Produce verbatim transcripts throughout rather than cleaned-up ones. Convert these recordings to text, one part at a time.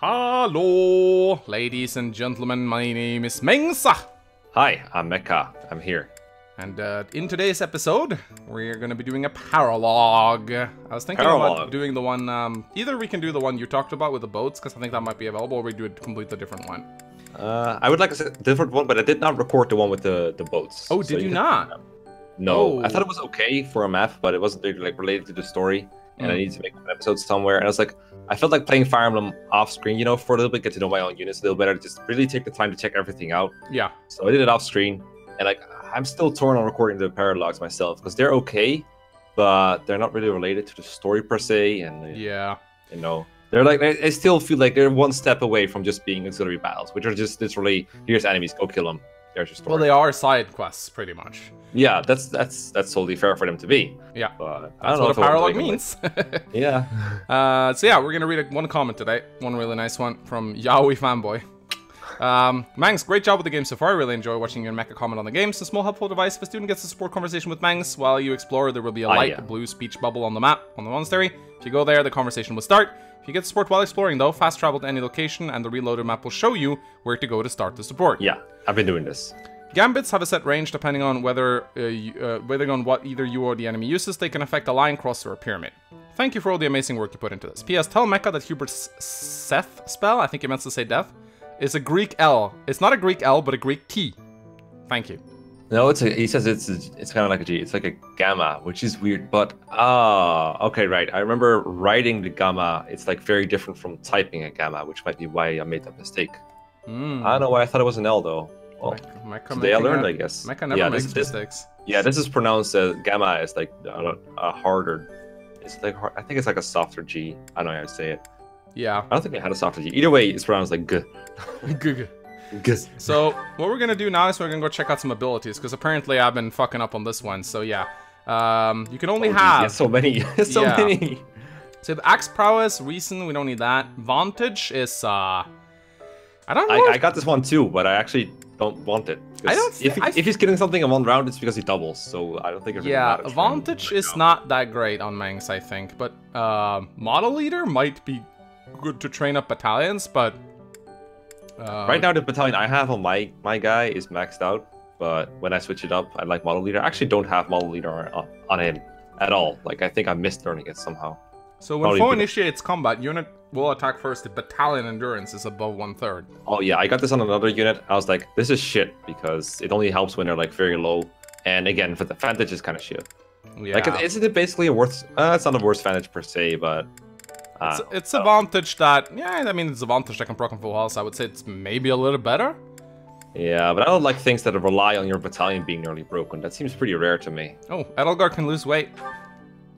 Hello, ladies and gentlemen, my name is Mengsa. Hi, I'm Mecca. I'm here. And uh, in today's episode, we're going to be doing a paralogue. I was thinking paralogue. about doing the one, um, either we can do the one you talked about with the boats, because I think that might be available, or we do a completely different one. Uh, I would like a different one, but I did not record the one with the, the boats. Oh, did so you, you not? Can, um, no, oh. I thought it was okay for a map, but it wasn't really, like related to the story. And mm. I needed to make an episode somewhere. And I was like, I felt like playing Fire Emblem off screen, you know, for a little bit, get to know my own units a little better, just really take the time to check everything out. Yeah. So I did it off screen. And like, I'm still torn on recording the paralogues myself because they're okay, but they're not really related to the story per se. And yeah, you know, they're like, I still feel like they're one step away from just being auxiliary battles, which are just literally, here's enemies, go kill them. There's your story. Well, they are side quests, pretty much. Yeah, that's that's that's totally fair for them to be. Yeah, but I don't know what a paralogue means. Yeah. Uh, so yeah, we're gonna read one comment today, one really nice one from Yowie Fanboy. Um, Mangs, great job with the game so far. I really enjoy watching your Mecha comment on the game. It's a small helpful device if a student gets to support conversation with Mangs. While you explore, there will be a light oh, yeah. blue speech bubble on the map on the monastery. If you go there, the conversation will start. If you get support while exploring, though, fast travel to any location, and the reloaded map will show you where to go to start the support. Yeah, I've been doing this. Gambits have a set range depending on whether, uh, you, uh, whether on what either you or the enemy uses. They can affect a line, cross, or a pyramid. Thank you for all the amazing work you put into this. P S. Tell Mecca that Hubert's Seth spell, I think he meant to say death, is a Greek L. It's not a Greek L, but a Greek T. Thank you. No, it's a, he says it's a, it's kind of like a G. It's like a gamma, which is weird. But ah, uh, okay, right. I remember writing the gamma. It's like very different from typing a gamma, which might be why I made that mistake. Mm. I don't know why I thought it was an L though. Well, Mecca, today I learned, a, I guess. Mecca never yeah, makes this, mistakes. Yeah, this is pronounced as uh, gamma. It's like uh, a harder. It's like hard, I think it's like a softer G. I don't know how to say it. Yeah. I don't think I had a softer G. Either way, it's pronounced like g. G. So what we're gonna do now is we're gonna go check out some abilities because apparently I've been fucking up on this one. So yeah, um, you can only oh, have yeah, so many, so yeah. many. So the axe prowess, reason we don't need that. Vantage is uh, I don't know. I, if... I got this one too, but I actually don't want it. I don't. If, he, I... if he's getting something in one round, it's because he doubles. So I don't think. Really yeah, vantage right is now. Not that great on Manx, I think, but uh, model leader might be good to train up battalions, but. Uh, right now the battalion I have on my my guy is maxed out, but when I switch it up, I like model leader. I actually don't have model leader on, on him at all. Like I think I missed learning it somehow. So when Fo initiates combat, unit will attack first if battalion endurance is above one third. Oh yeah, I got this on another unit. I was like, this is shit because it only helps when they're like very low. And again, for the vantage is kind of shit. Yeah. Like isn't it basically a worth? Uh, it's not a worse vantage per se, but. Uh, it's, it's a vantage that, yeah, I mean, it's a vantage that can proc on full house. I would say it's maybe a little better. Yeah, but I don't like things that rely on your battalion being nearly broken. That seems pretty rare to me. Oh, Edelgard can lose weight.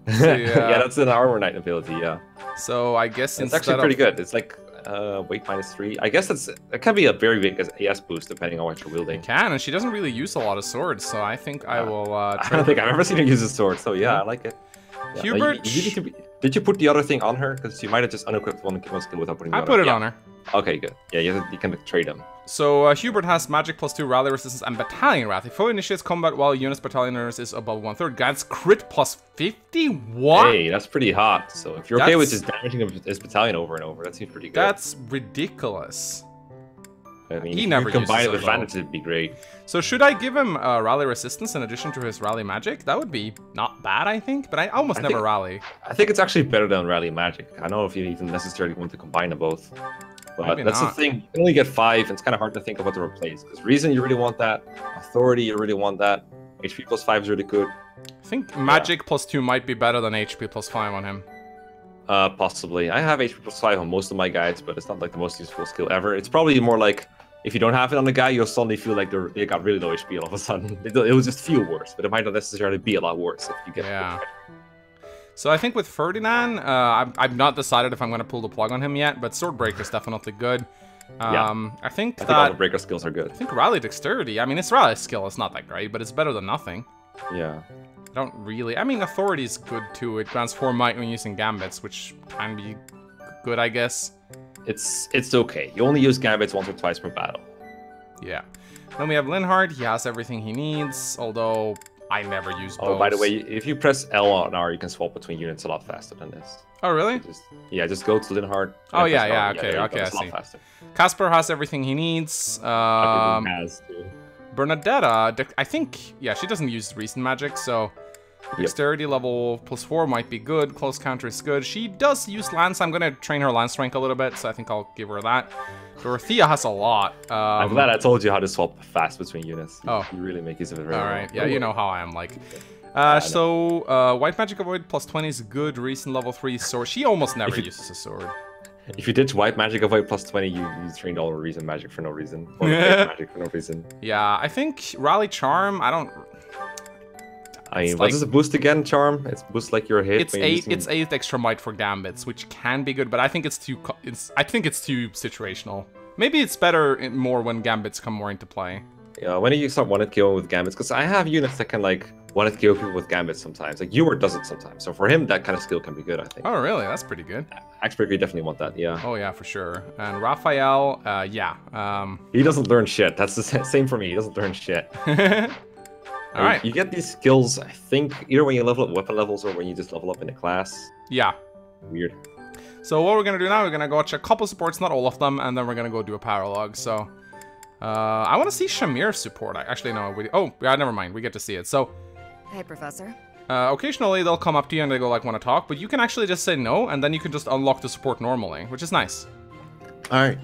So, yeah. Yeah, that's an armor knight ability, yeah. So I guess it's actually pretty of... good. It's like uh, weight minus three. I guess that's that can be a very big A S boost depending on what you're wielding. It can, and she doesn't really use a lot of swords, so I think I uh, will. Uh, try I don't to... think I've ever seen her use a sword, so yeah, I like it. Yeah, Hubert, you, you need to be... Did you put the other thing on her? Because you might have just unequipped one, one skill without putting it on her. I put it on her. Okay, good. Yeah, you, have to, you can trade them. So, uh, Hubert has magic plus two, rally resistance, and battalion wrath. If foe initiates combat while unit's battalion endurance is above one third, grants crit plus fifty-one. Hey, that's pretty hot. So, if you're that's, okay with just damaging his battalion over and over, that seems pretty good. That's ridiculous. I mean, he if never you combine it with advantage, it'd be great. So should I give him uh, rally resistance in addition to his rally magic? That would be not bad, I think. But I almost I never think, rally. I think it's actually better than rally magic. I don't know if you even necessarily want to combine them both. But Maybe that's not. the thing. You can only get five, and it's kind of hard to think of what to replace. Because reason you really want that, authority you really want that, H P plus five is really good. I think magic yeah. plus two might be better than H P plus five on him. Uh, possibly. I have H P plus five on most of my guys, but it's not like the most useful skill ever. It's probably more like. If you don't have it on the guy, you'll suddenly feel like they got really low H P all of a sudden. It will just feel worse, but it might not necessarily be a lot worse if you get yeah. it. So I think with Ferdinand, uh, I've, I've not decided if I'm going to pull the plug on him yet, but Swordbreaker is definitely good. Um, yeah. I think I that... think all the breaker skills are good. I think Rally Dexterity, I mean, it's Rally skill, it's not that great, but it's better than nothing. Yeah. I don't really... I mean, Authority is good too. It grants four might when using Gambits, which can be good, I guess. It's it's okay. You only use Gambits once or twice per battle. Yeah. Then we have Linhardt. He has everything he needs, although I never use bows. Oh, by the way, if you press L on R, you can swap between units a lot faster than this. Oh, really? Just, yeah, just go to Linhardt. Oh, yeah, yeah, R. okay, yeah, okay, I see. Faster. Casper has everything he needs. Um, has too. Bernadetta, I think, yeah, she doesn't use recent magic, so dexterity yep. level plus four might be good. Close counter is good. She does use lance. I'm going to train her lance rank a little bit, so I think I'll give her that. Dorothea has a lot. Um, I'm glad I told you how to swap fast between units. You, oh. you really make use of it very well. All right. Yeah, you know how I am like. Uh, yeah, so, uh, white magic avoid plus twenty is good. Recent level three sword. She almost never you, uses a sword. If you did white magic avoid plus twenty, you, you trained all recent magic for no reason. Or magic for no reason. Yeah, I think rally charm, I don't... I mean, what like, is the boost again, Charm? It's boost like your hit. It's eight. Using... It's eight extra might for gambits, which can be good, but I think it's too. It's. I think it's too situational. Maybe it's better in, more when gambits come more into play. Yeah, when do you start one-hit KOing with gambits? Because I have units that can like one-hit K O people with gambits sometimes. Like Hubert does it sometimes. So for him, that kind of skill can be good, I think. Oh really? That's pretty good. Expert, you definitely want that. Yeah. Oh yeah, for sure. And Raphael, uh, yeah. Um... He doesn't learn shit. That's the same for me. He doesn't learn shit. All right. You get these skills, I think, either when you level up weapon levels or when you just level up in a class. Yeah. Weird. So what we're going to do now, we're going to go watch a couple supports, not all of them, and then we're going to go do a power log. So uh, I want to see Shamir's support. Actually, no. We, oh, yeah, never mind. We get to see it. So. Hey, Professor. Uh, occasionally, they'll come up to you and they go, like, want to talk. But you can actually just say no, and then you can just unlock the support normally, which is nice. All right.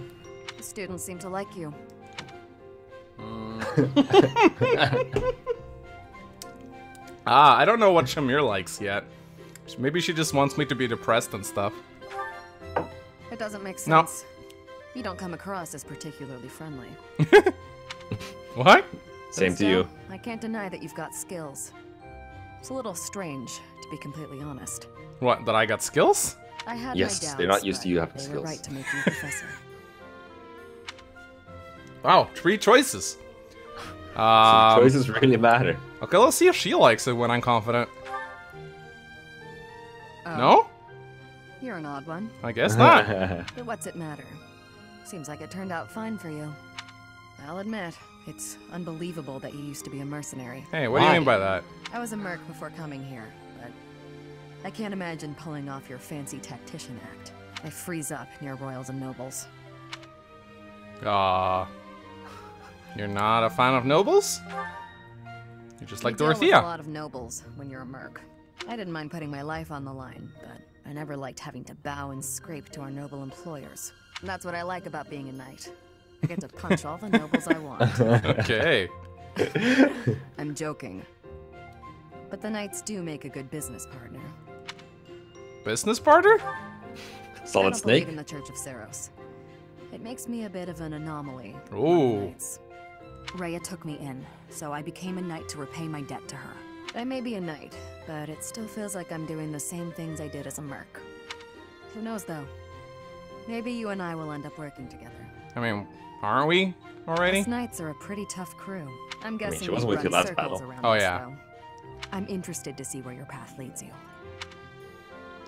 The students seem to like you. Mm. Ah, I don't know what Shamir likes yet. Maybe she just wants me to be depressed and stuff. It doesn't make sense. No. You don't come across as particularly friendly. What? But Same still, to you. I can't deny that you've got skills. It's a little strange, to be completely honest. What, that I got skills? I had yes, my doubts, they're not used to you having skills. They were right to make you a professor. Wow, three choices. Um, so choices really matter. Okay, let's see if she likes it when I'm confident. Oh. No? You're an odd one. I guess not. But what's it matter? Seems like it turned out fine for you. I'll admit, it's unbelievable that you used to be a mercenary. Hey, what Why? do you mean by that? I was a merc before coming here, but I can't imagine pulling off your fancy tactician act. I freeze up near royals and nobles. Ah. Uh. You're not a fan of nobles? You're just like Dorothea. You deal with a lot of nobles when you're a merc. I didn't mind putting my life on the line, but I never liked having to bow and scrape to our noble employers. And that's what I like about being a knight. I get to punch all the nobles I want. Okay. I'm joking. But the knights do make a good business partner. Business partner? Solid Snake? I don't believe in the Church of Saros. It makes me a bit of an anomaly. Ooh. Rhea took me in, so I became a knight to repay my debt to her. I may be a knight, but it still feels like I'm doing the same things I did as a merc. Who knows, though? Maybe you and I will end up working together. I mean, aren't we already? These knights are a pretty tough crew. I'm guessing I mean, she wasn't with you last battle. Oh, us, yeah. So I'm interested to see where your path leads you.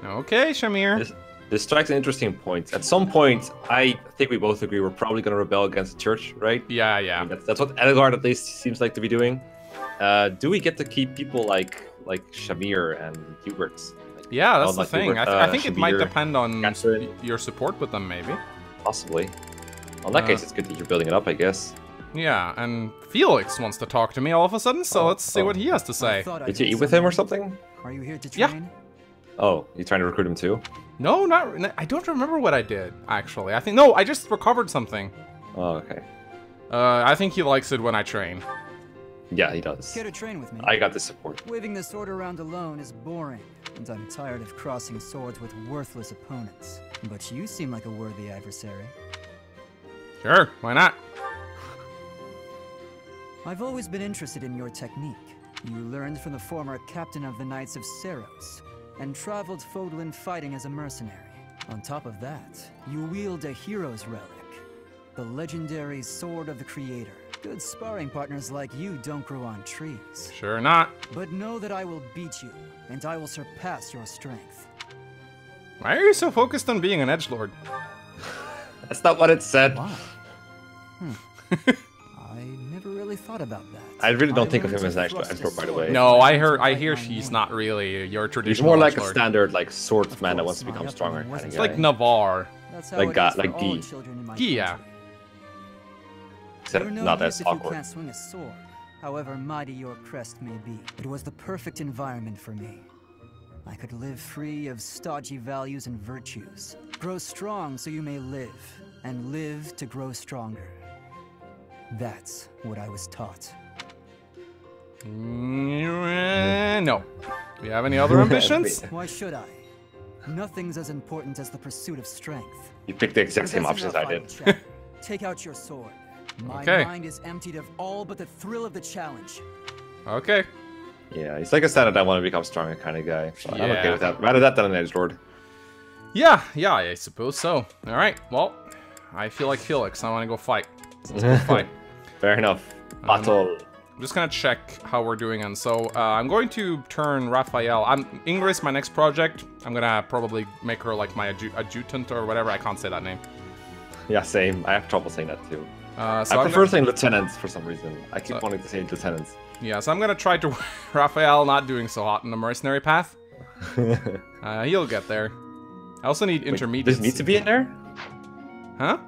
Okay, Shamir. This This strikes an interesting point. At some point, I think we both agree we're probably going to rebel against the church, right? Yeah, yeah. I mean, that's, that's what Edelgard at least seems like to be doing. Uh, do we get to keep people like like Shamir and Hubert? Like, yeah, that's the like thing. I, th uh, I think Shamir, it might depend on Catherine. your support with them, maybe. Possibly. Well, in that uh, case, it's good that you're building it up, I guess. Yeah, and Felix wants to talk to me all of a sudden, so oh, let's see oh. what he has to say. Did I you eat something. with him or something? Are you here to train? Yeah. Oh, you're trying to recruit him too? No, not. I don't remember what I did, actually. I think. No, I just recovered something. Oh, okay. Uh, I think he likes it when I train. Yeah, he does. Care to train with me? I got the support. Waving the sword around alone is boring, and I'm tired of crossing swords with worthless opponents. But you seem like a worthy adversary. Sure, why not? I've always been interested in your technique. You learned from the former captain of the Knights of Saros, and traveled Fódlan fighting as a mercenary. On top of that, you wield a hero's relic, the legendary Sword of the Creator. Good sparring partners like you don't grow on trees. Sure not. But know that I will beat you, and I will surpass your strength. Why are you so focused on being an edgelord? That's not what it said. Why? Hmm. I never really really thought about that. I really don't I think of him as an actual emperor, by the way. No, I heard. I hear she's not really your traditional. He's more like lord. a standard like swordsman that wants to become stronger. Kind of it's like Navarre. That's how like it uh, is like Guy. Guy. Except not as awkward. Can't swing a sword, however mighty your crest may be. It was the perfect environment for me. I could live free of stodgy values and virtues. Grow strong so you may live, and live to grow stronger. That's what I was taught. No. Do you have any other ambitions? Why should I? Nothing's as important as the pursuit of strength. You picked the exact same options I did. Take out your sword. My okay. mind is emptied of all but the thrill of the challenge. Okay. Yeah, he's like a standard I want to become stronger kind of guy. So yeah. I'm okay with that. Rather that than an edgelord. Yeah, yeah, I suppose so. Alright, well, I feel like Felix. I want to go fight. Let's go fight. Fair enough. Battle. I'm just going to check how we're doing. And so uh, I'm going to turn Raphael. I'm Ingrid's my next project. I'm going to probably make her like my adju adjutant or whatever. I can't say that name. Yeah, same. I have trouble saying that too. Uh, so I prefer gonna... saying lieutenants for some reason. I keep uh, wanting to say lieutenants. Yeah, so I'm gonna try to Raphael not doing so hot in the mercenary path. uh, he'll get there. I also need intermediates. Does he need to be in there? Huh?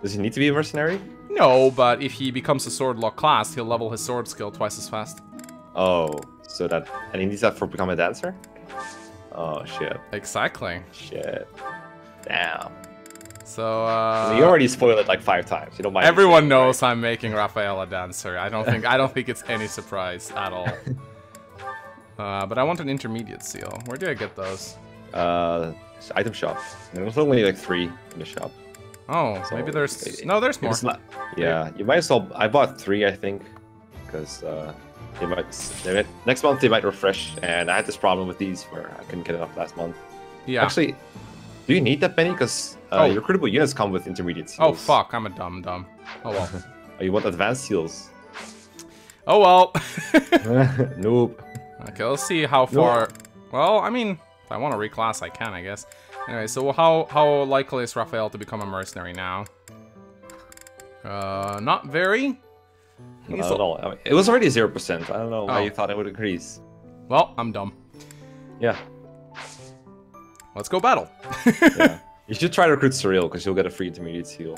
Does he need to be a mercenary? No, but if he becomes a sword lock class, he'll level his sword skill twice as fast. Oh, so that and he needs that for becoming a dancer? Oh shit. Exactly. Shit. Damn. So, uh, you already spoiled it like five times. You don't mind. Everyone saying, knows right? I'm making Raphael a dancer. I don't think I don't think it's any surprise at all. uh, but I want an intermediate seal. Where do I get those? Uh, item shop. There's only like three in the shop. Oh, so maybe there's it, no. There's more. Not, yeah, you might as well. I bought three, I think, because uh, they might they, next month they might refresh. And I had this problem with these where I couldn't get enough last month. Yeah. Actually, do you need that many? Because Uh, oh. Your critical units come with intermediate seals. Oh fuck, I'm a dumb dumb. Oh well. Oh, you want advanced seals? Oh well. Nope. Okay, let's see how far... Nope. Well, I mean, if I want to reclass, I can, I guess. Anyway, so how, how likely is Raphael to become a mercenary now? Uh, not very? Not at all. I mean, it was already zero percent. I don't know why oh. you thought it would increase. Well, I'm dumb. Yeah. Let's go battle. Yeah. You should try to recruit Surreal because you'll get a free intermediate seal.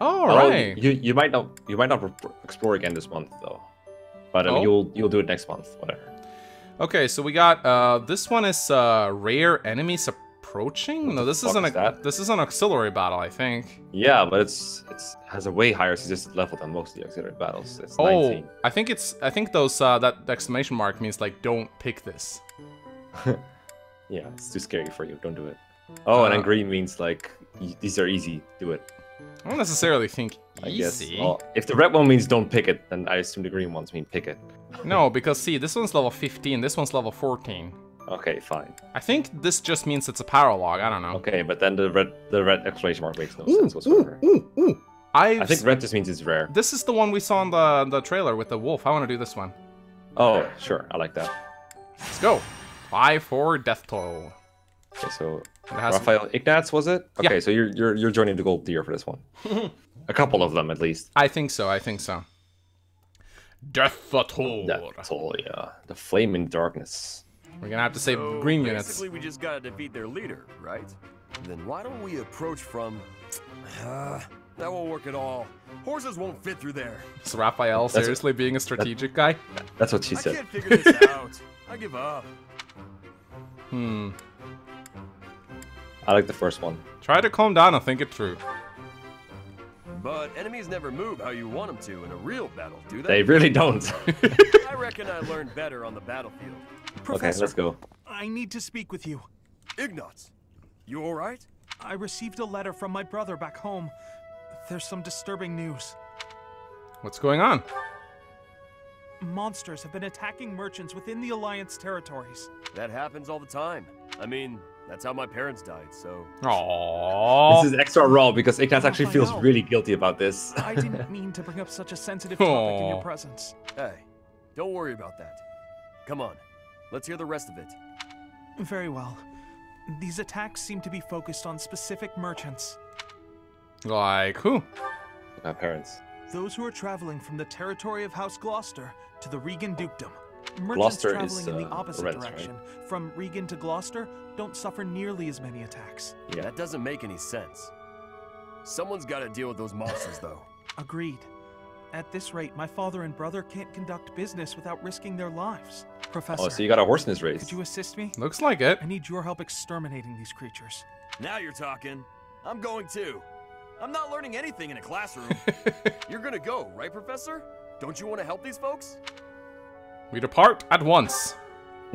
Oh, right. You you might not you might not explore again this month though, but um, oh. you'll you'll do it next month, whatever. Okay, so we got uh, this one is uh, rare enemies approaching. What no, this isn't is a this is an auxiliary battle, I think. Yeah, but it's it's has a way higher resistance level than most of the auxiliary battles. It's oh, nineteen. I think it's I think those uh, that exclamation mark means like don't pick this. Yeah, it's too scary for you. Don't do it. Oh, and uh, then green means like these are easy. Do it. I don't necessarily think easy. I guess. Well, if the red one means don't pick it, then I assume the green ones mean pick it. No, because see, this one's level fifteen. This one's level fourteen. Okay, fine. I think this just means it's a paralog. I don't know. Okay, but then the red, the red exclamation mark makes no ooh, sense whatsoever. Ooh, ooh, ooh. I think red just means it's rare. This is the one we saw in the the trailer with the wolf. I want to do this one. Oh, sure. I like that. Let's go. Five for death toll. Okay, so Raphael Ignatz, was it? Okay, yeah. So you're you're you're joining the gold tier for this one. A couple of them at least. I think so. I think so. Death Toll. Death Toll, yeah. The flame in darkness. We're gonna have to save so green units. Basically, we just gotta defeat their leader, right? Then why don't we approach from? Uh, that won't work at all. Horses won't fit through there. Is Raphael that's seriously what, being a strategic that, guy? That's what she said. I can't figure this out. I give up. Hmm. I like the first one. Try to calm down and think it through. But enemies never move how you want them to in a real battle, do they? They really don't. I reckon I learned better on the battlefield. Professor, okay, let's go. I need to speak with you. Ignatz, you all right? I received a letter from my brother back home. There's some disturbing news. What's going on? Monsters have been attacking merchants within the Alliance territories. That happens all the time. I mean... That's how my parents died, so... Aww. This is extra raw because Ignatz actually feels really guilty about this. I didn't mean to bring up such a sensitive topic Aww. In your presence. Hey, don't worry about that. Come on, let's hear the rest of it. Very well. These attacks seem to be focused on specific merchants. Like who? My parents. Those who are traveling from the territory of House Gloucester to the Regan Dukedom. Merchants Gloucester traveling is, uh, in the opposite red, direction, right? From Regan to Gloucester, don't suffer nearly as many attacks. Yeah. That doesn't make any sense. Someone's got to deal with those monsters, though. Agreed. At this rate, my father and brother can't conduct business without risking their lives. Professor. Oh, so you got a horse in this race. Could you assist me? Looks like it. I need your help exterminating these creatures. Now you're talking. I'm going too. I'm not learning anything in a classroom. You're gonna go, right, Professor? Don't you want to help these folks? We depart at once.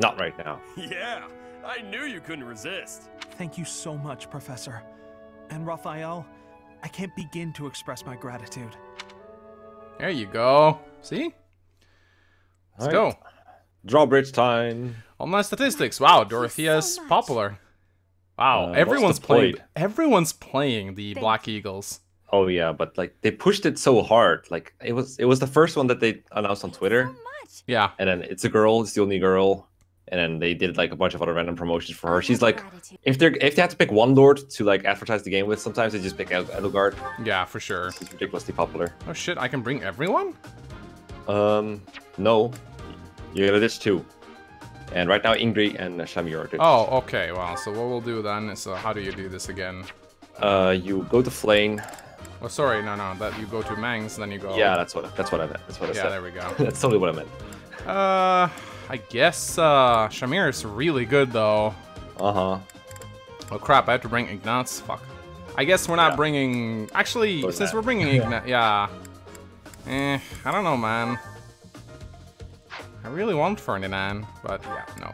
Not right now. Yeah, I knew you couldn't resist. Thank you so much, Professor. And Raphael, I can't begin to express my gratitude. There you go. See? Let's right. go. Drawbridge time. On my statistics. Wow, Dorothea's so popular. Wow, uh, everyone's playing. Everyone's playing the Thanks. Black Eagles. Oh yeah, but like they pushed it so hard. Like it was, it was the first one that they announced on Twitter. So yeah. And then it's a girl. It's the only girl. And then they did like a bunch of other random promotions for her. She's like, if they if they had to pick one lord to like advertise the game with, sometimes they just pick Edelgard. Yeah, for sure. She's ridiculously popular. Oh shit! I can bring everyone. Um, no, you gotta ditch two. And right now, Ingrid and Shamir are ditched. Oh, okay. Wow. So what we'll do then is, uh, how do you do this again? Uh, you go to Flane. Oh, sorry, no, no. That you go to Mengsa, then you go. Yeah, that's what that's what I meant. That's what I yeah, said. Yeah, there we go. That's totally what I meant. Uh. I guess uh, Shamir is really good though. Uh huh. Oh crap! I have to bring Ignatz. Fuck. I guess we're not yeah. bringing. Actually, Where's since that? we're bringing yeah. Ignatz, yeah. Eh, I don't know, man. I really want Ferdinand, but yeah, no.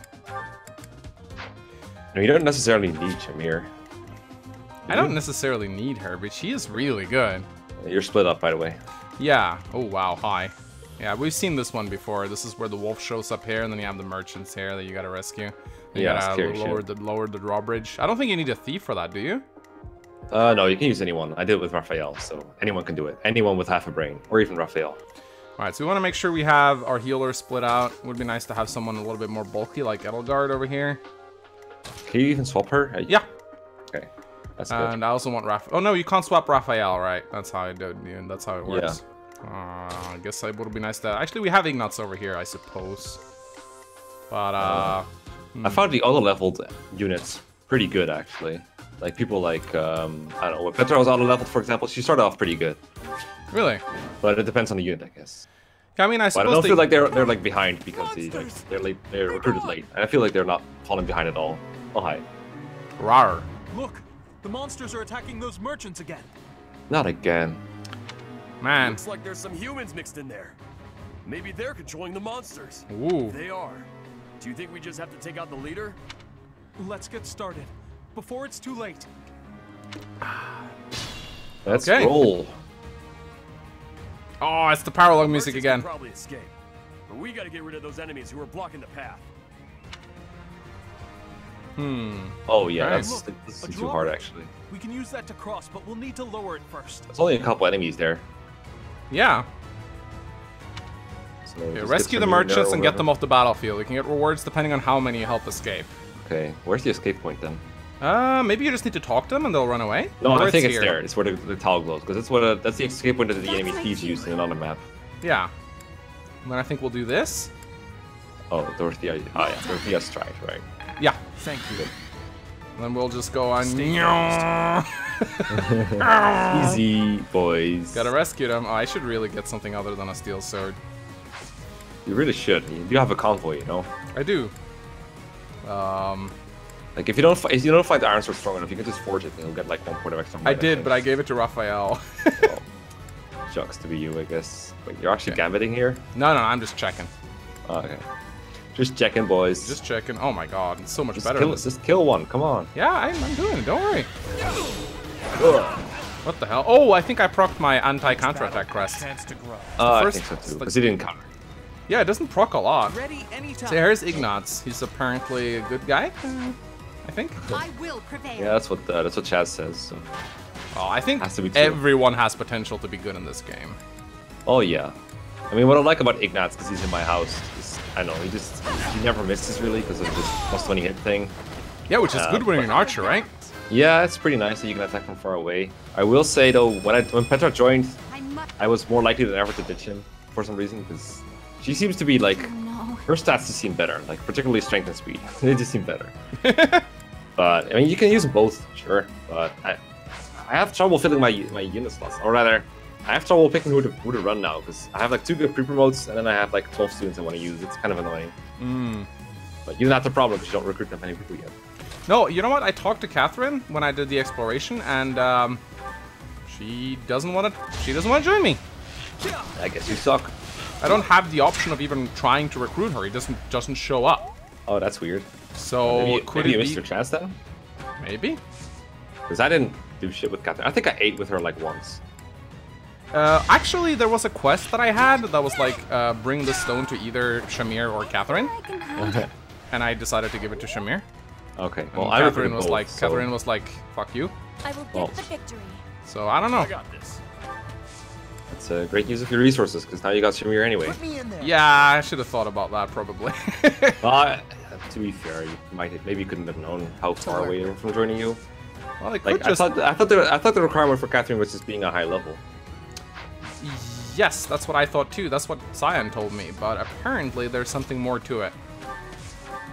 No, you don't necessarily need Shamir. I don't necessarily need her, but she is really good. You're split up, by the way. Yeah. Oh wow. Hi. Yeah, we've seen this one before. This is where the wolf shows up here, and then you have the merchants here that you gotta rescue. You yeah, gotta lower shit. the lower the drawbridge. I don't think you need a thief for that, do you? Uh, no, you can use anyone. I did it with Raphael, so anyone can do it. Anyone with half a brain, or even Raphael. All right, so we want to make sure we have our healer split out. It would be nice to have someone a little bit more bulky, like Edelgard over here. Can you even swap her? You... Yeah. Okay. That's good. And I also want Raphael. Oh no, you can't swap Raphael, right? That's how I do it, dude. That's how it works. Yeah. Uh, I guess it would be nice to... Actually, we have Ignatz over here, I suppose. But, uh... I found the other leveled units pretty good, actually. Like, people like, um... I don't know, when Petra was auto leveled, for example, she started off pretty good. Really? But it depends on the unit, I guess. Yeah, I mean, I suppose... But I don't they... feel like they're, they're like, behind because they, like, they're, late, they're recruited late. And I feel like they're not falling behind at all. Oh, hi. Rawr. Look! The monsters are attacking those merchants again! Not again. Man. Looks like there's some humans mixed in there. Maybe they're controlling the monsters. Ooh. They are. Do you think we just have to take out the leader? Let's get started before it's too late. Let's okay. roll. Oh, it's the parallel music again. Can probably escape, but we got to get rid of those enemies who are blocking the path. Hmm. Oh yeah, right. that's, Look, that's too hard actually. We can use that to cross, but we'll need to lower it first. There's only a couple enemies there. Yeah. So okay, rescue the merchants and get them off the battlefield. We can get rewards depending on how many you help escape. Okay, where's the escape point then? Uh, maybe you just need to talk to them and they'll run away? No, or I think it's, it's there. It's where the, the tile glows, because that's what a, that's the escape point that the that's enemy thieves like use in another map. Yeah. And then I think we'll do this. Oh, Dorothea. Ah, yeah, Dorothea's tried, right? Yeah. Thank you. Good. And then we'll just go on. Easy, boys. Gotta rescue them. Oh, I should really get something other than a steel sword. You really should. You do have a convoy, you know? I do. Um, like, if you don't if you don't find the iron sword strong enough, you can just forge it and you'll get like one point of extra. I did, but I gave it to Raphael. Well, shucks to be you, I guess. Wait, you're actually okay. gambiting here? No, no, I'm just checking. Oh, okay. Just checking, boys. Just checking. Oh my god, it's so much just better. Kill, just kill one, come on. Yeah, I'm, I'm doing it, don't worry. Ugh. What the hell? Oh, I think I procced my anti-counter-attack crest. Uh, I think so too, because he didn't counter. Yeah, it doesn't proc a lot. Ready anytime. So here's Ignatz. He's apparently a good guy, I think. I will prevail. Yeah, that's what uh, that's what Chaz says. So. Oh, I think has everyone has potential to be good in this game. Oh, yeah. I mean, what I like about Ignatz, because he's in my house, is, I don't know, he just he never misses really because of this plus twenty hit thing. Yeah, which is uh, good when you're an archer, right? Yeah, it's pretty nice that you can attack from far away. I will say though, when I when Petra joined, I, I was more likely than ever to ditch him for some reason, because she seems to be like, oh, no. her stats just seem better, like particularly strength and speed. They just seem better. But I mean, you can use both, sure. But I, I have trouble filling my my unit slots, or rather, I have trouble picking who to who to run now, because I have like two good pre-promotes, and then I have like twelve students I want to use. It's kind of annoying. Mm. But you know, that's a problem because you don't recruit that many people yet. No, you know what? I talked to Catherine when I did the exploration, and um, she doesn't want to. She doesn't want to join me. I guess you suck. I don't have the option of even trying to recruit her. He doesn't doesn't show up. Oh, that's weird. So maybe, could maybe it you missed your chance then? Maybe. Because I didn't do shit with Catherine. I think I ate with her like once. Uh, actually, there was a quest that I had that was like uh, bring the stone to either Shamir or Catherine, and I decided to give it to Shamir. Okay. Well, and I Catherine was both, like so... Catherine was like, "Fuck you." I will get well. the victory. So I don't know. I got this. It's a great use of your resources, because now you got Shamir anyway. Put me in there. Yeah, I should have thought about that, probably. uh, to be fair, you might have, maybe you couldn't have known how far away they were from joining you. Well, they could like, just... I, thought, I, thought the, I thought the requirement for Catherine was just being a high level. Yes, that's what I thought too. That's what Cyan told me, but apparently there's something more to it.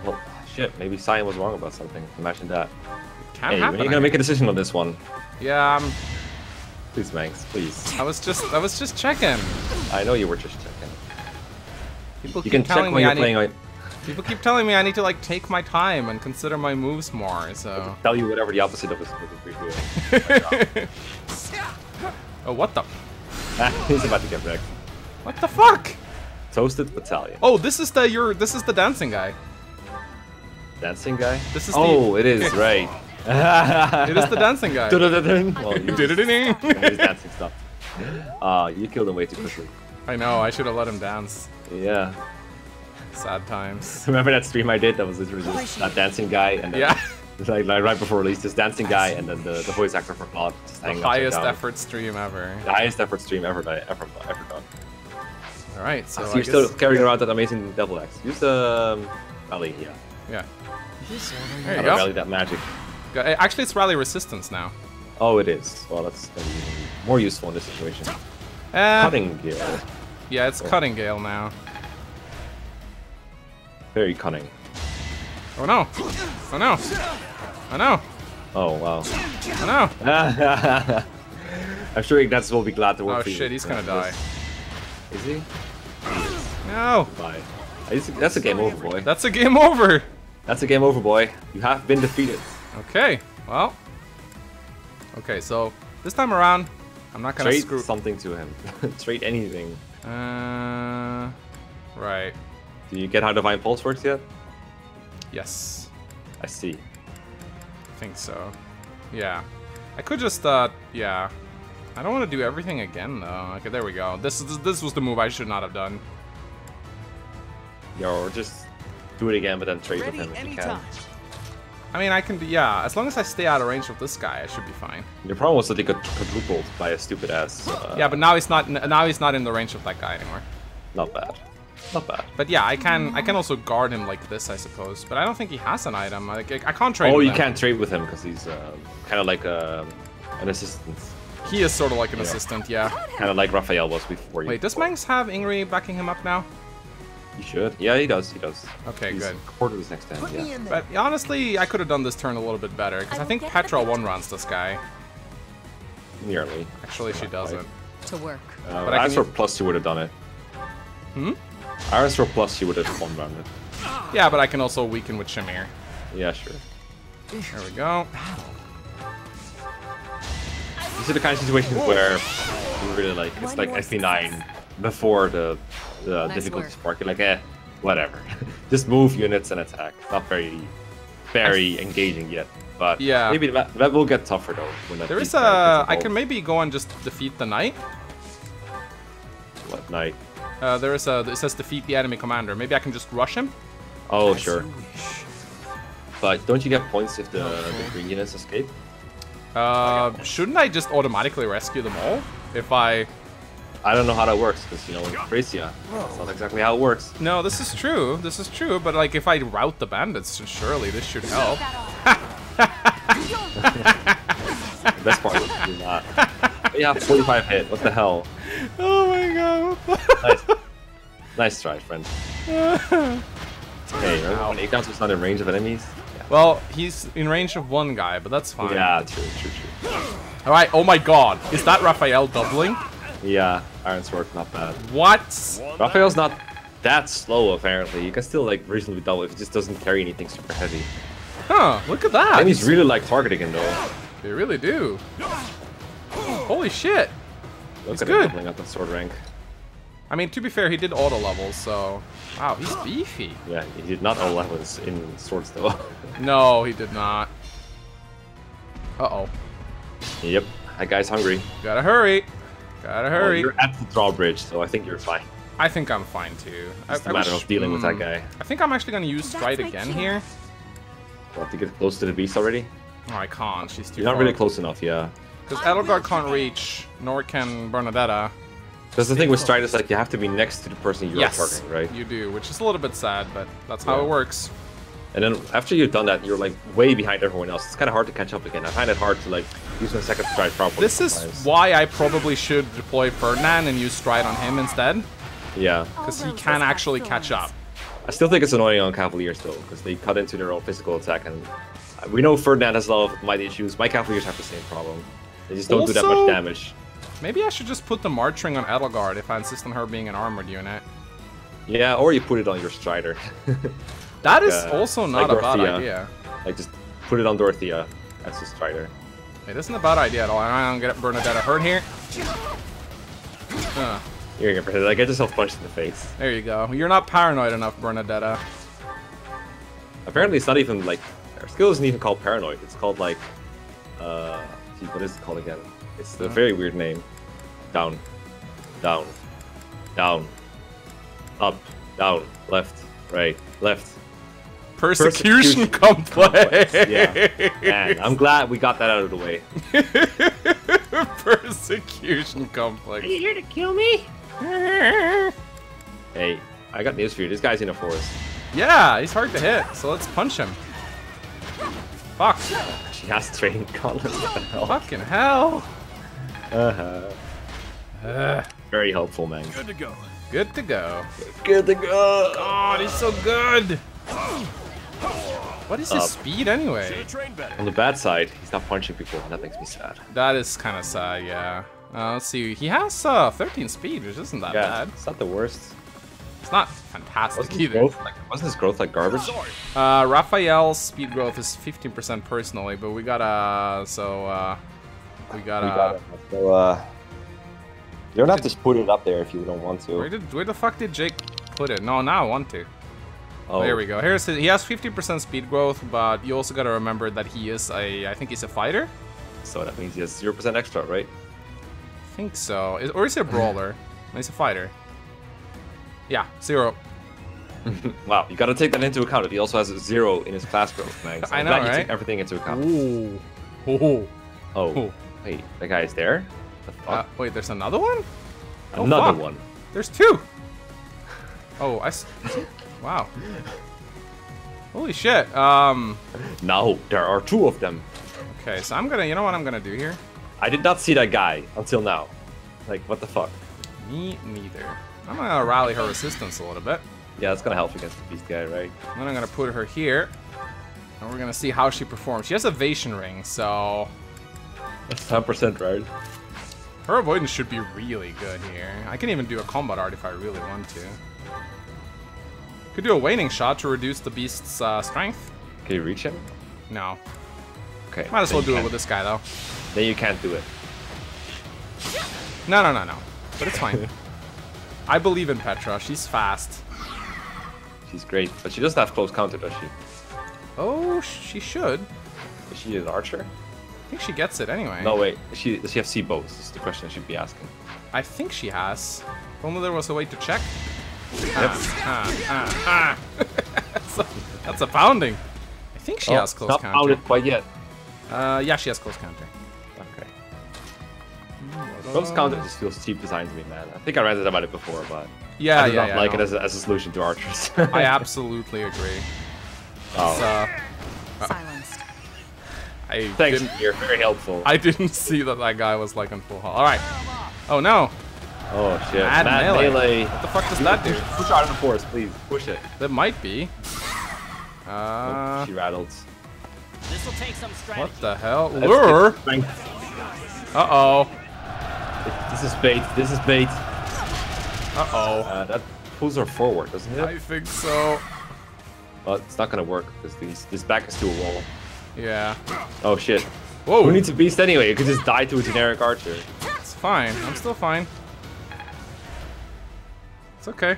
Well, shit, maybe Cyan was wrong about something. Imagine that. It can hey, happen. You're going to make a decision on this one. Yeah, I'm... Please, Manx, please. I was just, I was just checking. I know you were just checking. People you keep can telling check when me you're I playing. Need, like... People keep telling me I need to like take my time and consider my moves more. So I'll tell you whatever the opposite of is doing. Oh, what the? He's about to get wrecked. What the fuck? Toasted Battalion. Oh, this is the your. This is the dancing guy. Dancing guy. This is. Oh, the... it is right. It is the dancing guy. Well, you he's dancing stuff. Uh, you killed him way too quickly. I know, I should have let him dance. Yeah. Sad times. Remember that stream I did that was literally just that dancing guy and then, yeah. like, like right before release, this dancing guy and then the, the voice actor for Claude. The highest effort stream ever. The highest effort stream ever that I ever, ever done. Alright, so, so I you're guess... still carrying around that amazing devil axe. Use the um, rally, yeah. Yeah. There you go. Rally that magic. Actually, it's rally resistance now. Oh, it is. Well, that's gonna be more useful in this situation. Uh, cutting Gale. Yeah, it's oh. Cutting Gale now. Very cunning. Oh no! Oh no! Oh no! Oh wow! Oh no! I'm sure Ignatius will be glad to work oh, for you. Oh shit, he's gonna die. Is he? No! Bye. That's a game over, boy. That's a game over. That's a game over, boy. You have been defeated. Okay, well, okay, so this time around, I'm not gonna Trade screw something to him. Trade anything. Uh, right. Do you get how Divine Pulse works yet? Yes. I see. I think so. Yeah. I could just, uh, yeah. I don't want to do everything again, though. Okay, there we go. This is this was the move I should not have done. Yeah, or just do it again, but then trade Ready with him if you can. I mean, I can be, yeah, as long as I stay out of range of this guy, I should be fine. Your problem was that he got quadrupled by a stupid ass. Uh, yeah, but now he's not now he's not in the range of that guy anymore. Not bad. Not bad. But yeah, I can I can also guard him like this, I suppose. But I don't think he has an item. Like, I can't trade oh, with him. Oh, you can't trade with him because he's uh, kind of like uh, an assistant. He is sort of like an yeah. assistant, yeah. Kind of like Raphael was before you. Wait, does Mengsa have Ingrid backing him up now? He should. Yeah, he does. He does. Okay, He's good. Quarters next time. Yeah. But honestly, I could have done this turn a little bit better because I, I think Petra one runs this guy. Nearly. Actually, she doesn't. To work. Uh, but Iris for plus she would have done it. Hmm. Iris for plus she would have one run it. Yeah, but I can also weaken with Shamir. Yeah, sure. There we go. These are the kind of situations where you really like it's like F P nine before the. The nice difficulty spark, like eh, whatever. Just move units and attack. Not very, very engaging yet. But yeah, maybe that, that will get tougher though. When there is a, I can maybe go and just defeat the knight. What knight? Uh, there is a. It says defeat the enemy commander. Maybe I can just rush him. Oh nice. Sure. But don't you get points if the, okay. the green units escape? Uh, I shouldn't I just automatically rescue them all if I? I don't know how that works, because, you know, with Thracia, that's not exactly how it works. No, this is true, this is true, but, like, if I route the bandits, surely this should help. The best part was not. Yeah, forty-five hit, what the hell? Oh my god, what the... Nice. Nice try, friend. Hey, remember when Akon's was not in range of enemies? Yeah. Well, he's in range of one guy, but that's fine. Yeah, true, true, true. Alright, oh my god. Is that Raphael doubling? Yeah, Iron Sword, not bad. What? Raphael's not that slow, apparently. You can still, like, reasonably double if it just doesn't carry anything super heavy. Huh, look at that. Enemies really like targeting him, though. They really do. Holy shit. Look he's at good. Him doubling up that sword rank. I mean, to be fair, he did auto level, so... Wow, he's beefy. Yeah, he did not auto level in swords, though. No, he did not. Uh-oh. Yep, that guy's hungry. Gotta hurry. Gotta hurry. Well, you're at the drawbridge, so I think you're fine. I think I'm fine, too. It's I, a I matter wish, of dealing mm, with that guy. I think I'm actually gonna use Stride again here. Do I have to get close to the beast already? No, I can't. She's too You're not far. Really close enough, yeah. Because Edelgard can't reach, nor can Bernadetta. That's the thing with Stride, is like you have to be next to the person you're yes, targeting, right? You do, which is a little bit sad, but that's how yeah. it works. And then after you've done that, you're like way behind everyone else. It's kind of hard to catch up again. I find it hard to like use my second Stride properly. This sometimes. Is why I probably should deploy Ferdinand and use Stride on him instead. Yeah. Because he can actually catch up. I still think it's annoying on Cavaliers though, because they cut into their own physical attack, and we know Ferdinand has a lot of might issues. My Cavaliers have the same problem. They just don't also, do that much damage. Maybe I should just put the March Ring on Edelgard if I insist on her being an armored unit. Yeah, or you put it on your Strider. That like, is uh, also not like a bad idea. Like, just put it on Dorothea as a Strider. It isn't a bad idea at all. I don't get Bernadetta hurt here. Uh. You're gonna get Bernadetta. Get yourself punched in the face. There you go. You're not paranoid enough, Bernadetta. Apparently, it's not even like. Her skill isn't even called paranoid. It's called like. Uh, gee, what is it called again? It's a very weird name. Down, down, down, up, down, left, right, left. Persecution, Persecution complex. complex. Yeah, man, I'm glad we got that out of the way. Persecution complex. Are you here to kill me? Hey, I got news for you. This guy's in a forest. Yeah, he's hard to hit, so let's punch him. Fuck. She has training collars. What the hell? Fucking hell. Uh-huh. Uh, very helpful, man. Good to go. Good to go. Good to go. God, he's so good. What is Up. his speed anyway? On the bad side, he's not punching people, and that makes me sad. That is kind of sad, yeah. Uh, let's see. He has uh, thirteen speed, which isn't that yeah, bad. It's not the worst. It's not fantastic wasn't either. Growth, like, wasn't his growth like garbage? Uh, Raphael's speed growth is fifteen percent personally, but we gotta. So, uh. We gotta. We gotta so, uh. You don't have to put it up there if you don't want to. Where, did, where the fuck did Jake put it? No, now I want to. Oh. There we go. Here's his, he has fifty percent speed growth, but you also gotta remember that he is a. I think he's a fighter. So that means he has zero percent extra, right? I think so. Is, or is he a brawler? No, he's a fighter. Yeah, zero. Wow, you gotta take that into account. He also has a zero in his class growth, man. So I know, right? You take everything into account. Ooh. Oh. Oh. Oh. Wait, that guy is there? The fuck? Uh, wait, there's another one? Another oh, one. There's two. Oh, I. Wow. Holy shit. Um. No, there are two of them. Okay, so I'm gonna. You know what I'm gonna do here? I did not see that guy until now. Like, what the fuck? Me neither. I'm gonna rally her resistance a little bit. Yeah, that's gonna help against the beast guy, right? And then I'm gonna put her here, and we're gonna see how she performs. She has evasion ring, so that's ten percent, right? Her avoidance should be really good here. I can even do a combat art if I really want to. Could do a waning shot to reduce the beast's uh, strength. Can you reach him? No. Okay. Might as well do it with this guy though. Then you can't do it. No, no, no, no. But it's fine. I believe in Petra. She's fast. She's great, but she doesn't have close counter, does she? Oh, she should. Is she an archer? I think she gets it anyway. No, wait. Does she, does she have sea bows? This is the question I should be asking. I think she has. If only there was a way to check. Yep. Ah, ah, ah. that's, a, that's a pounding. I think she oh, has close not counter. Not pounded quite yet. Uh, yeah, she has close counter. Close counter just feels cheap design to me, man. I think I ranted about it before, but yeah, I do yeah, not yeah, like no. it as a, as a solution to archers. I absolutely agree. Oh. Uh, Silenced. I Thanks, you're very helpful. I didn't see that that guy was like in full haul. All right. Oh no. Oh shit. Mad, Mad melee. melee. What the fuck does that do? Push out of the forest, please. Push it. That might be. Uh, oh, she rattled. This will take some strategy. What the hell? Lure? Uh-oh. This is bait. This is bait. Uh-oh. Uh, that pulls her forward, doesn't it? I think so. Well, it's not gonna work because his back is to a wall. Yeah. Oh shit. Whoa. Who needs a beast anyway? You could just die to a generic archer. It's fine. I'm still fine. It's okay.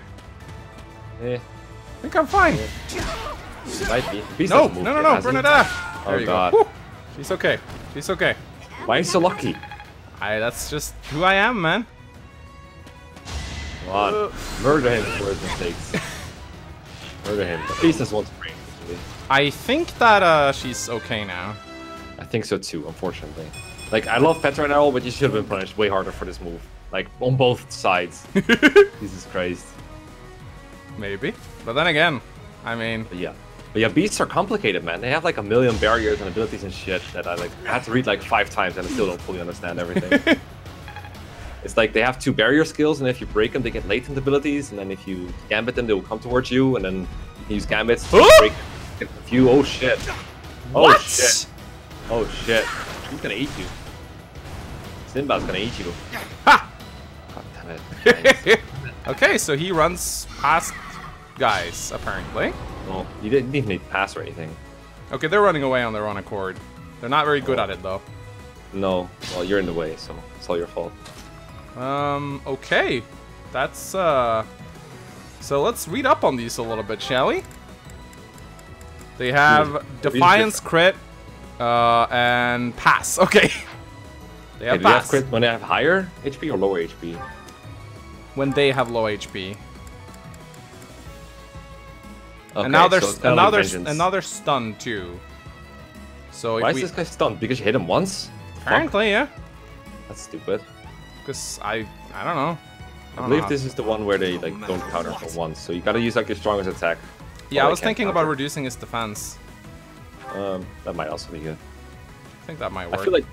Eh. I think I'm fine. Yeah. It might be. Beast no, no, no, no, no, Bernadetta! Oh there you god. Go. She's okay. She's okay. Why are you so lucky? I. That's just who I am, man. Come on. Uh, Murder him for his mistakes. Murder him. At least this one's free. I think that uh, she's okay now. I think so too, unfortunately. Like, I love Petra and all, but you should have been punished way harder for this move. Like, on both sides. Jesus Christ. Maybe. But then again, I mean... But yeah. But yeah, beasts are complicated, man. They have like a million barriers and abilities and shit that I like had to read like five times and I still don't fully understand everything. It's like they have two barrier skills, and if you break them, they get latent abilities, and then if you gambit them, they will come towards you, and then you can use gambits to break them. Get a few. Oh shit! Oh what? shit! Oh shit! Who's gonna eat you? Simba's gonna eat you. Ha! God damn it! Okay, so he runs past guys apparently. Well, you didn't even need to pass or anything. Okay, they're running away on their own accord. They're not very good oh. at it, though. No. Well, you're in the way, so it's all your fault. Um, okay. That's, uh... So let's read up on these a little bit, shall we? They have mm-hmm. Defiance, Crit, uh, and Pass. Okay. They have hey, Pass. Do they have crit when they have higher H P or lower H P? When they have low H P. Okay, and now they're, so and now they're, and now they're stunned too. So if Why we... is this guy stunned? Because you hit him once? Apparently, yeah. That's stupid. Because I, I don't know. I, don't I believe know this to... is the one where they like oh, don't counter for once. So you gotta use like your strongest attack. Yeah, I was thinking counter. about reducing his defense. Um, that might also be good. I think that might work. I feel like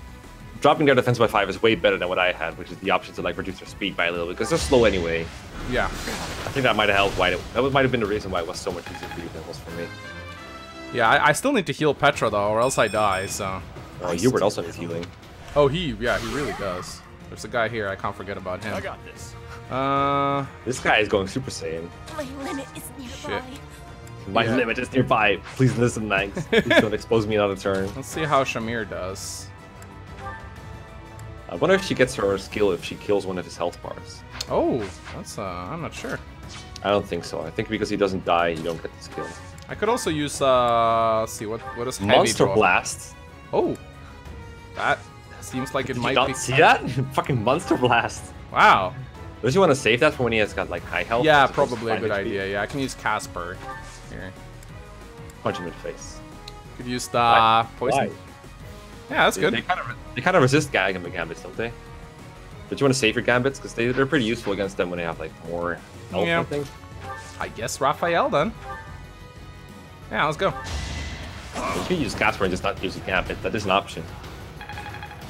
dropping their defense by five is way better than what I had, which is the option to like reduce their speed by a little bit because they're slow anyway. Yeah. I think that might have helped. Why it, that might have been the reason why it was so much easier for you than it was for me. Yeah, I, I still need to heal Petra though, or else I die. So. Oh, Hubert also needs healing. Oh, he yeah, he really does. There's a guy here. I can't forget about him. I got this. Uh. This guy is going Super Saiyan. My limit is nearby. Shit. My yeah. limit is nearby. Please listen, thanks. Please don't expose me another turn. Let's see how Shamir does. I wonder if she gets her skill if she kills one of his health bars. Oh, that's uh, I'm not sure. I don't think so. I think because he doesn't die, you don't get the skill. I could also use uh, let's see what what is heavy Monster draw? Blast. Oh, that seems like it Did might you not be. See that? Fucking Monster Blast. Wow. Don't you want to save that for when he has got like high health? Yeah, probably a good idea. Yeah, I can use Casper. Here. Punch him in the face. Could use the Why? poison. Why? Yeah, that's good. They, they, kind of, they kind of resist gag and gambits, don't they? But you want to save your gambits? Because they, they're pretty useful against them when they have like more health yeah. and things. I guess Raphael then. Yeah, let's go. You can use Casper and just not use a gambit. That is an option.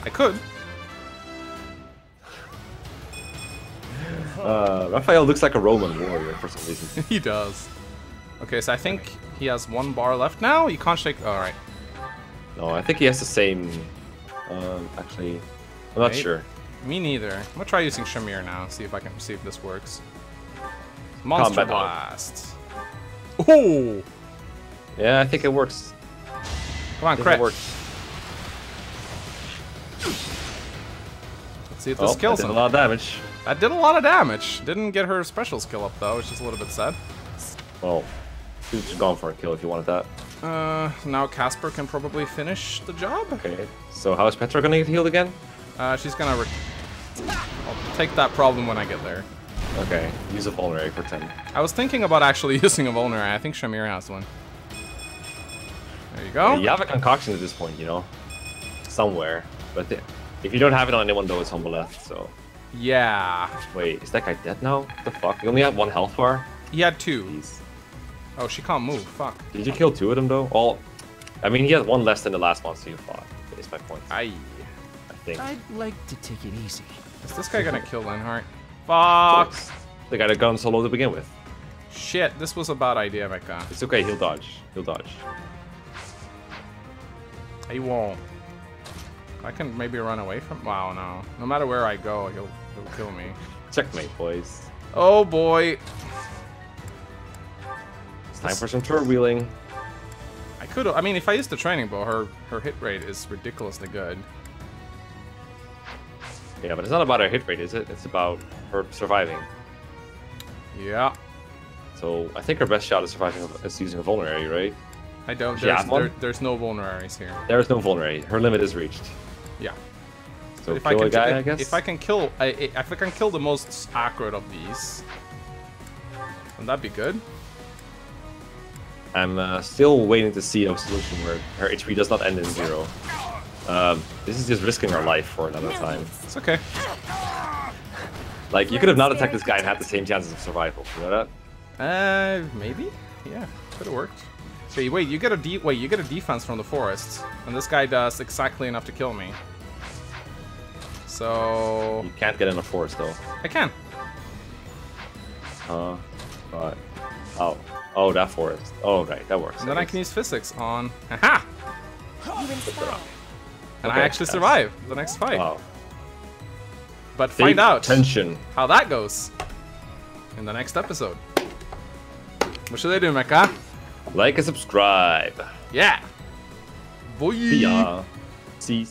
I could. uh, Raphael looks like a Roman warrior for some reason. He does. Okay, so I think he has one bar left now. You can't shake... Alright. No, I think he has the same. Um, actually, I'm not Wait, sure. Me neither. I'm gonna try using Shamir now. See if I can see if this works. Monster Combat Blast. Oh. Yeah, I think it works. Come on, crit. It works. Let's see if this oh, kills him. That did a lot of damage. That did a lot of damage. Didn't get her special skill up though, which is a little bit sad. Well, she's just gone for a kill if you wanted that. Uh, now Casper can probably finish the job. Okay, so how is Petra gonna get healed again? Uh, she's gonna... I'll take that problem when I get there. Okay, use a vulnerary for ten. I was thinking about actually using a vulnerary. I think Shamir has one. There you go. Yeah, you have a concoction at this point, you know? Somewhere. But if you don't have it on anyone, though, it's on the left, so... Yeah. Wait, is that guy dead now? What the fuck? You only had one health bar? He had two. Jeez. Oh, she can't move. Fuck. Did you kill two of them though? All, I mean, he had one less than the last monster you fought. Is my point. I, I think. I'd like to take it easy. Is this guy gonna kill Linhardt? Fuck! They got a gun solo to begin with. Shit, this was a bad idea, Mecca. It's okay, he'll dodge. He'll dodge. He won't. I can maybe run away from... Wow, no. No matter where I go, he'll, he'll kill me. Checkmate, boys. Oh, boy. It's time this... for some turret wheeling. I could... I mean, if I use the training bow, her, her hit rate is ridiculously good. Yeah, but it's not about her hit rate, is it? It's about her surviving. Yeah. So, I think her best shot is surviving is using a vulnerary, right? I don't. There's, there, there's no vulneraries here. There's no vulnerary. Her limit is reached. Yeah. So if kill I can, a guy, if, I guess. If I can kill, I, if I can kill the most accurate of these, wouldn't that be good? I'm uh, still waiting to see a solution where her H P does not end in zero. Um, this is just risking our life for another time. It's okay. Like you could have not attacked this guy and had the same chances of survival. You know that? Uh, maybe. Yeah, could have worked. So wait, you get a de wait, you get a defense from the forest, and this guy does exactly enough to kill me. So you can't get in the forest though. I can. Uh, but oh, oh, that forest. Oh, right, that works. And then I can use physics on. Haha! And okay, I actually yes. survive the next fight. Wow. But find Deep out tension. how that goes in the next episode. What should I do, Mecca? Like and subscribe. Yeah. Boy. See ya. See.